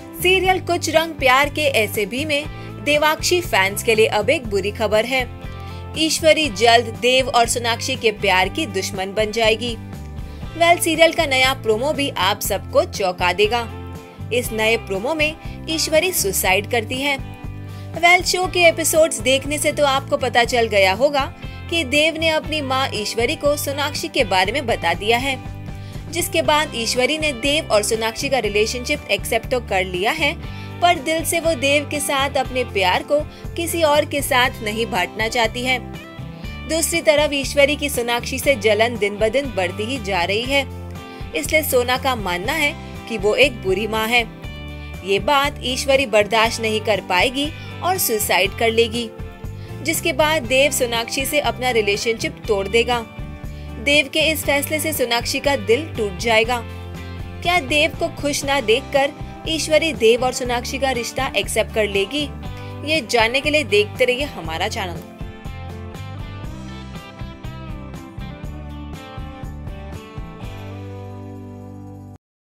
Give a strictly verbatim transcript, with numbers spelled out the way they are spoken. Serial कुछ रंग प्यार के ऐसे भी में देवाक्षी फैंस के लिए अब एक बुरी खबर है। ईश्वरी जल्द देव और सोनाक्षी के प्यार की दुश्मन बन जाएगी। वेल सीरियल का नया प्रोमो भी आप सबको चौंका देगा। इस नए प्रोमो में ईश्वरी सुसाइड करती है। वेल शो के एपिसोड्स देखने से तो आपको पता चल गया होगा कि देव ने अपनी मां ईश्वरी को सोनाक्षी के बारे में बता दिया है, जिसके बाद ईश्वरी ने देव और सोनाक्षी का रिलेशनशिप एक्सेप्ट तो कर लिया है, पर दिल से वो देव के साथ अपने प्यार को किसी और के साथ नहीं बांटना चाहती है। दूसरी तरफ ईश्वरी की सोनाक्षी से जलन दिन ब दिन बढ़ती ही जा रही है, इसलिए सोना का मानना है कि वो एक बुरी माँ है। ये बात ईश्वरी बर्दाश्त नहीं कर पाएगी और सुसाइड कर लेगी, जिसके बाद देव सोनाक्षी से अपना रिलेशनशिप तोड़ देगा। देव के इस फैसले से सोनाक्षी का दिल टूट जाएगा। क्या देव को खुश न देखकर ईश्वरी देव और सोनाक्षी का रिश्ता एक्सेप्ट कर लेगी? ये जानने के लिए देखते रहिए हमारा चैनल।